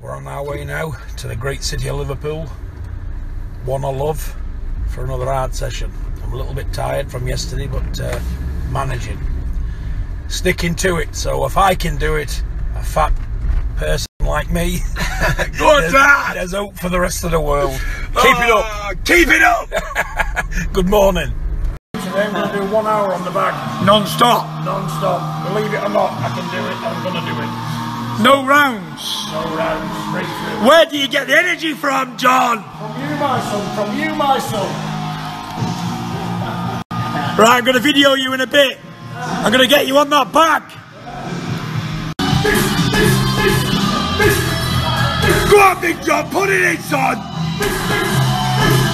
We're on our way now to the great city of Liverpool, one I love, for another hard session. I'm a little bit tired from yesterday, but managing, sticking to it. So if I can do it, a fat person like me, there's hope for the rest of the world. Keep it up. Good morning. Today we're going to do 1 hour on the bag, non-stop. Non-stop. Believe it or not, I can do it. I'm going to do it. No rounds. No rounds, straight through. Where do you get the energy from, John? From you, my son. From you, my son. Right, I'm going to video you in a bit. I'm going to get you on that bag. Go on, Big John. Put it in, son.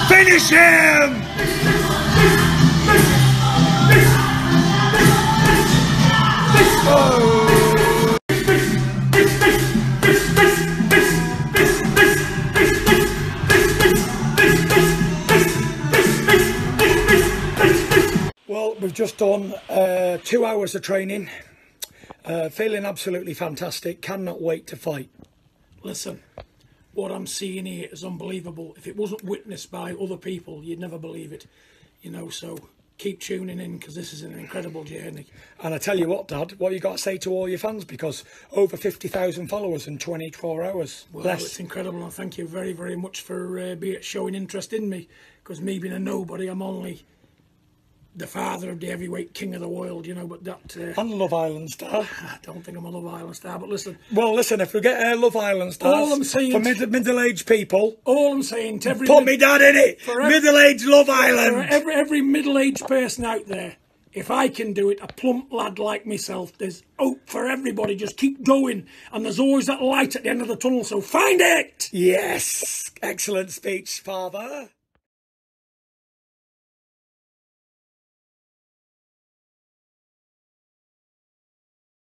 Finish him. Oh. We've just done 2 hours of training, feeling absolutely fantastic, cannot wait to fight. Listen, what I'm seeing here is unbelievable. If it wasn't witnessed by other people, you'd never believe it, you know, so keep tuning in because this is an incredible journey. And I tell you what, Dad, what you got to say to all your fans, because over 50,000 followers in 24 hours. Well, less. It's incredible, and thank you very, very much for showing interest in me, because me being a nobody, I'm only the father of the heavyweight king of the world, you know, but that... and Love Island star. I don't think I'm a Love Island star, but listen... Well, listen, if we get Love Island stars... All I'm saying... For middle-aged people... All I'm saying to every... Put me dad in it! Middle-aged Love Island! Every middle-aged person out there, if I can do it, a plump lad like myself, there's hope for everybody. Just keep going. And there's always that light at the end of the tunnel, so find it! Yes! Excellent speech, father.